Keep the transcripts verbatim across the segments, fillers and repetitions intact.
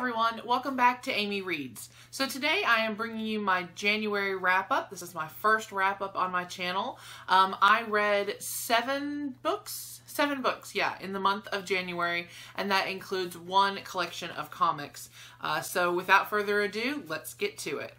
everyone, welcome back to Amy Reads. So today I am bringing you my January wrap-up. This is my first wrap-up on my channel. Um, I read seven books, seven books, yeah, in the month of January, and that includes one collection of comics. Uh, so without further ado, let's get to it.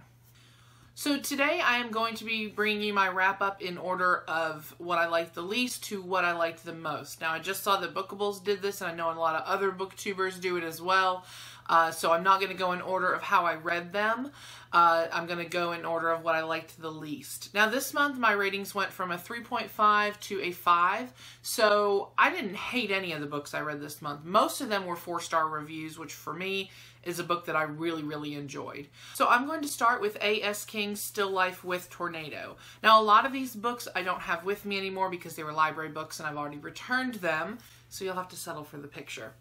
So today I am going to be bringing you my wrap up in order of what I liked the least to what I liked the most. Now I just saw that Bookables did this, and I know a lot of other booktubers do it as well. Uh, so I'm not going to go in order of how I read them. Uh, I'm going to go in order of what I liked the least. Now this month my ratings went from a three point five to a five. So I didn't hate any of the books I read this month. Most of them were four-star reviews, which for me is a book that I really, really enjoyed. So I'm going to start with A S King's Still Life with Tornado. Now, a lot of these books I don't have with me anymore because they were library books and I've already returned them, so you'll have to settle for the picture.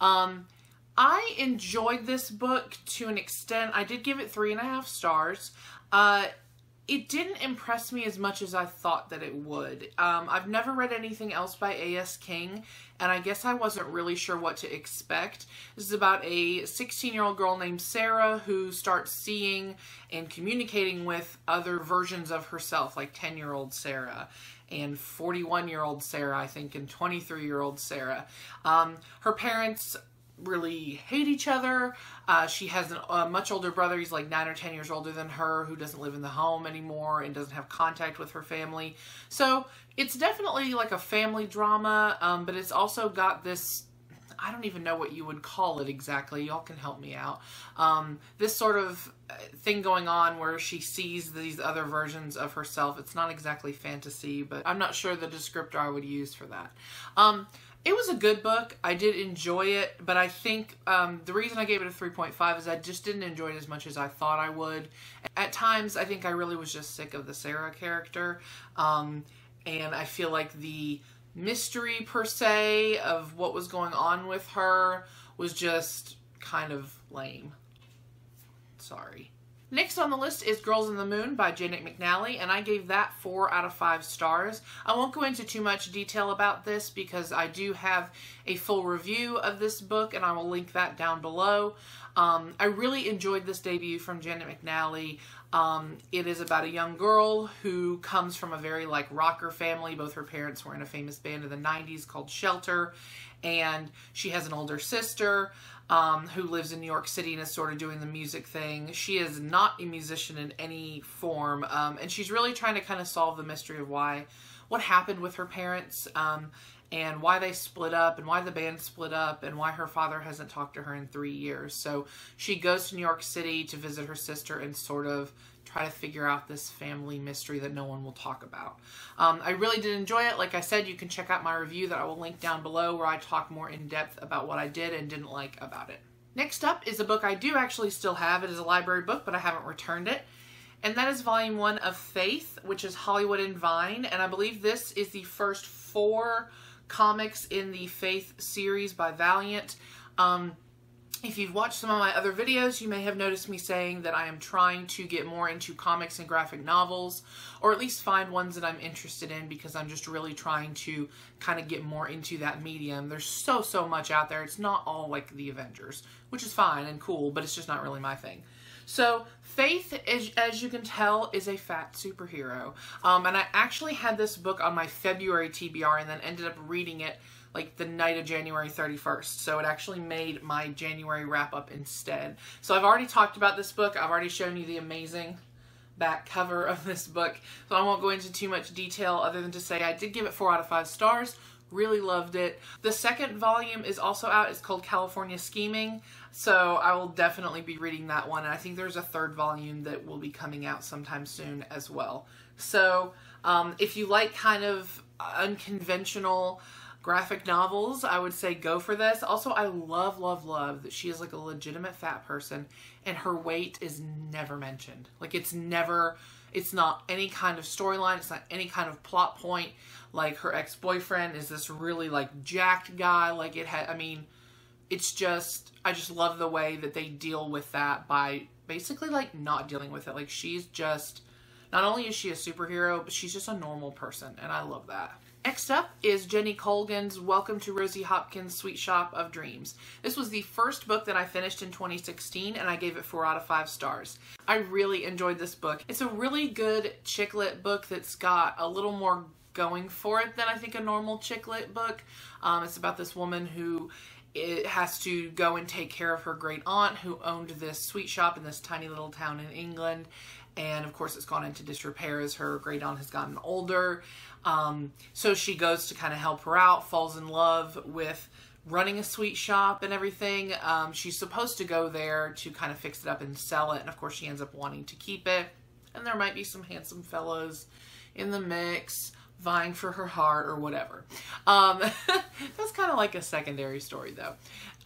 Um, I enjoyed this book to an extent. I did give it three and a half stars. Uh, It didn't impress me as much as I thought that it would. Um, I've never read anything else by A S King, and I guess I wasn't really sure what to expect. This is about a sixteen-year-old girl named Sara who starts seeing and communicating with other versions of herself, like ten-year-old Sara and forty-one-year-old Sara, I think, and twenty-three-year-old Sara. Um, her parents really hate each other. Uh, she has an, a much older brother. He's like nine or ten years older than her, who doesn't live in the home anymore and doesn't have contact with her family. So it's definitely like a family drama, um, but it's also got this, I don't even know what you would call it exactly. Y'all can help me out. Um, this sort of thing going on where she sees these other versions of herself. It's not exactly fantasy, but I'm not sure the descriptor I would use for that. Um, It was a good book. I did enjoy it, but I think um, the reason I gave it a three point five is I just didn't enjoy it as much as I thought I would. At times, I think I really was just sick of the Sara character, um, and I feel like the mystery, per se, of what was going on with her was just kind of lame. Sorry. Next on the list is Girls in the Moon by Janet McNally, and I gave that four out of five stars. I won't go into too much detail about this because I do have a full review of this book, and I will link that down below. Um, I really enjoyed this debut from Janet McNally. Um, it is about a young girl who comes from a very like rocker family. Both her parents were in a famous band in the nineties called Shelter, and she has an older sister um, who lives in New York City and is sort of doing the music thing. She is not a musician in any form, um, and she's really trying to kind of solve the mystery of why, what happened with her parents, um, and why they split up, and why the band split up, and why her father hasn't talked to her in three years. So she goes to New York City to visit her sister and sort of try to figure out this family mystery that no one will talk about. Um, I really did enjoy it. Like I said, you can check out my review that I will link down below where I talk more in depth about what I did and didn't like about it. Next up is a book I do actually still have. It is a library book, but I haven't returned it. And that is Volume one of Faith, which is Hollywood and Vine. And I believe this is the first four comics in the Faith series by Valiant. Um, if you've watched some of my other videos, you may have noticed me saying that I am trying to get more into comics and graphic novels, or at least find ones that I'm interested in, because I'm just really trying to kind of get more into that medium. There's so, so much out there. It's not all like the Avengers, which is fine and cool, but it's just not really my thing. So Faith, as, as you can tell, is a fat superhero. Um, and I actually had this book on my February T B R and then ended up reading it like the night of January thirty-first. So it actually made my January wrap up instead. So I've already talked about this book. I've already shown you the amazing back cover of this book. So I won't go into too much detail other than to say I did give it four out of five stars. Really loved it. The second volume is also out. It's called California Scheming, so I will definitely be reading that one. And I think there's a third volume that will be coming out sometime soon as well. So um, if you like kind of unconventional graphic novels, I would say go for this. Also, I love, love, love that she is like a legitimate fat person and her weight is never mentioned. Like it's never... It's not any kind of storyline. It's not any kind of plot point. Like her ex-boyfriend is this really like jacked guy. Like it had, I mean, it's just, I just love the way that they deal with that by basically like not dealing with it. Like she's just, not only is she a superhero, but she's just a normal person. And I love that. Next up is Jenny Colgan's Welcome to Rosie Hopkins' Sweet Shop of Dreams. This was the first book that I finished in twenty sixteen, and I gave it four out of five stars. I really enjoyed this book. It's a really good chick lit book that's got a little more going for it than I think a normal chick lit book. Um, it's about this woman who it has to go and take care of her great aunt who owned this sweet shop in this tiny little town in England. And of course it's gone into disrepair as her great aunt has gotten older. Um, so she goes to kind of help her out, falls in love with running a sweet shop and everything. Um, she's supposed to go there to kind of fix it up and sell it. And of course she ends up wanting to keep it. And there might be some handsome fellows in the mix vying for her heart or whatever. Um, that's kind of like a secondary story though.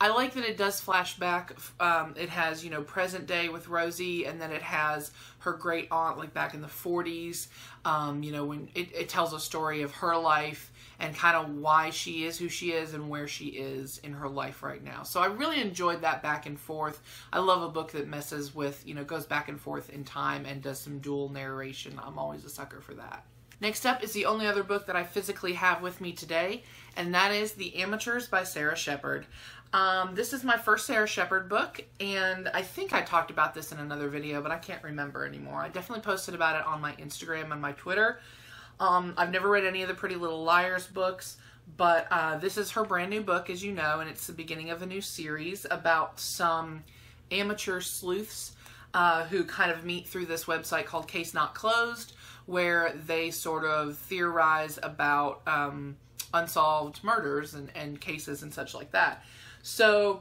I like that it does flashback. Um, it has, you know, present day with Rosie, and then it has her great aunt like back in the forties. Um, you know, when it, it tells a story of her life and kind of why she is who she is and where she is in her life right now. So I really enjoyed that back and forth. I love a book that messes with, you know, goes back and forth in time and does some dual narration. I'm always a sucker for that. Next up is the only other book that I physically have with me today, and that is The Amateurs by Sara Shepard. Um, this is my first Sara Shepard book, and I think I talked about this in another video, but I can't remember anymore. I definitely posted about it on my Instagram and my Twitter. Um, I've never read any of the Pretty Little Liars books, but uh, this is her brand new book, as you know, and it's the beginning of a new series about some amateur sleuths uh, who kind of meet through this website called Case Not Closed, where they sort of theorize about um, unsolved murders and, and cases and such like that. So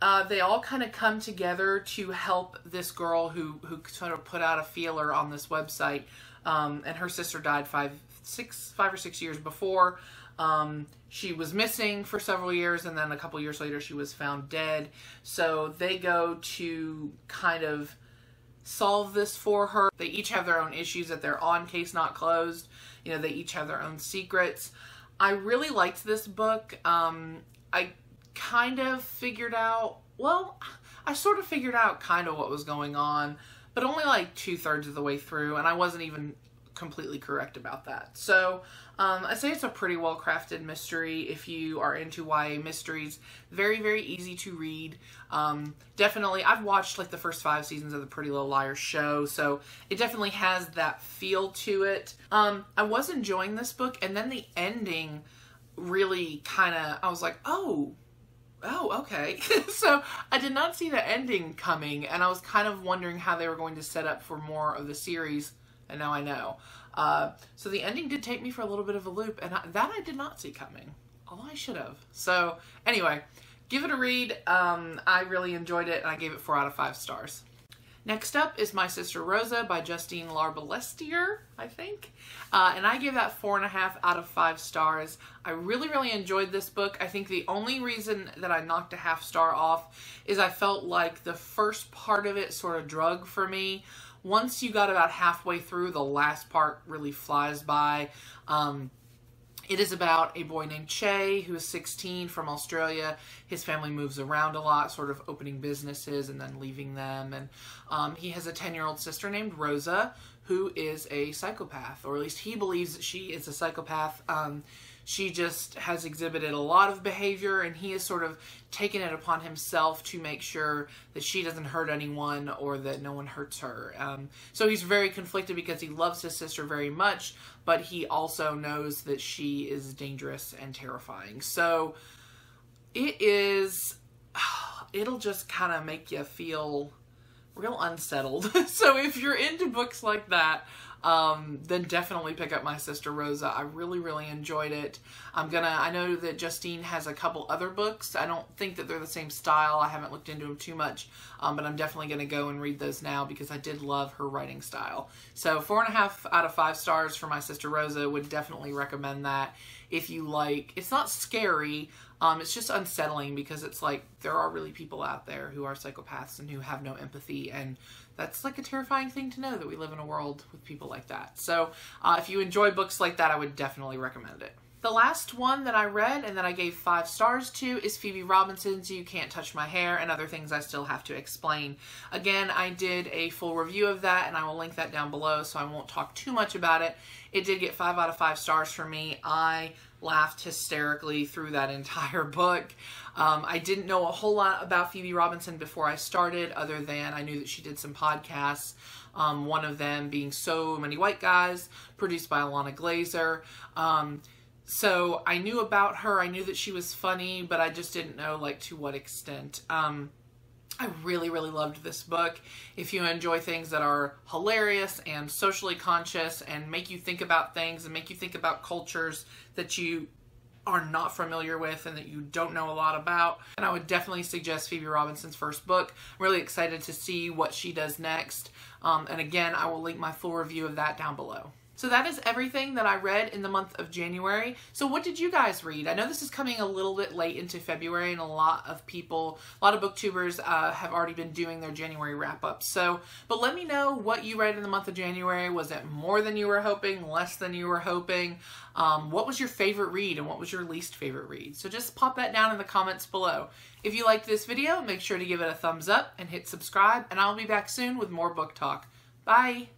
uh, they all kind of come together to help this girl who, who sort of put out a feeler on this website, um, and her sister died five, six, five or six years before. Um, she was missing for several years, and then a couple years later she was found dead. So they go to kind of solve this for her. They each have their own issues that they're on Case Not Closed. You know, they each have their own secrets. I really liked this book. Um, I kind of figured out, well, I sort of figured out kind of what was going on, but only like two thirds of the way through, and I wasn't even completely correct about that. So um, I say it's a pretty well crafted mystery if you are into Y A mysteries. Very, very easy to read. Um, definitely, I've watched like the first five seasons of the Pretty Little Liars show, so it definitely has that feel to it. Um, I was enjoying this book, and then the ending really kind of, I was like, oh, oh, okay. So I did not see the ending coming, and I was kind of wondering how they were going to set up for more of the series. And now I know. Uh, so the ending did take me for a little bit of a loop, and I, that I did not see coming. Oh, I should have. So anyway, give it a read. Um, I really enjoyed it, and I gave it four out of five stars. Next up is My Sister Rosa by Justine Larbalestier, I think. Uh, and I gave that four and a half out of five stars. I really, really enjoyed this book. I think the only reason that I knocked a half star off is I felt like the first part of it sort of drug for me. Once you got about halfway through, the last part really flies by. Um, it is about a boy named Che who is sixteen from Australia. His family moves around a lot, sort of opening businesses and then leaving them. And um, he has a ten-year-old sister named Rosa who is a psychopath, or at least he believes that she is a psychopath. Um, she just has exhibited a lot of behavior, and he has sort of taken it upon himself to make sure that she doesn't hurt anyone or that no one hurts her. Um, so he's very conflicted because he loves his sister very much, but he also knows that she is dangerous and terrifying. So it is, it'll just kind of make you feel real unsettled. So if you're into books like that, Um, then definitely pick up My Sister Rosa. I really, really enjoyed it. I'm gonna, I know that Justine has a couple other books. I don't think that they're the same style. I haven't looked into them too much, um, but I'm definitely gonna go and read those now because I did love her writing style. So four and a half out of five stars for My Sister Rosa. Would definitely recommend that if you like. It's not scary. Um, it's just unsettling because it's like there are really people out there who are psychopaths and who have no empathy, and that's like a terrifying thing to know, that we live in a world with people like that. So uh, if you enjoy books like that, I would definitely recommend it. The last one that I read and that I gave five stars to is Phoebe Robinson's You Can't Touch My Hair and Other Things I Still Have to Explain. Again, I did a full review of that and I will link that down below, so I won't talk too much about it. It did get five out of five stars for me. I laughed hysterically through that entire book. Um, I didn't know a whole lot about Phoebe Robinson before I started, other than I knew that she did some podcasts. Um, one of them being So Many White Guys, produced by Alana Glazer. Um, So I knew about her, I knew that she was funny, but I just didn't know like to what extent. Um, I really, really loved this book. If you enjoy things that are hilarious and socially conscious and make you think about things and make you think about cultures that you are not familiar with and that you don't know a lot about, and I would definitely suggest Phoebe Robinson's first book. I'm really excited to see what she does next. Um, and again, I will link my full review of that down below. So that is everything that I read in the month of January. So what did you guys read? I know this is coming a little bit late into February, and a lot of people, a lot of booktubers uh, have already been doing their January wrap-up. So, but let me know what you read in the month of January. Was it more than you were hoping, less than you were hoping? Um, what was your favorite read and what was your least favorite read? So just pop that down in the comments below. If you liked this video, make sure to give it a thumbs up and hit subscribe, and I'll be back soon with more book talk. Bye!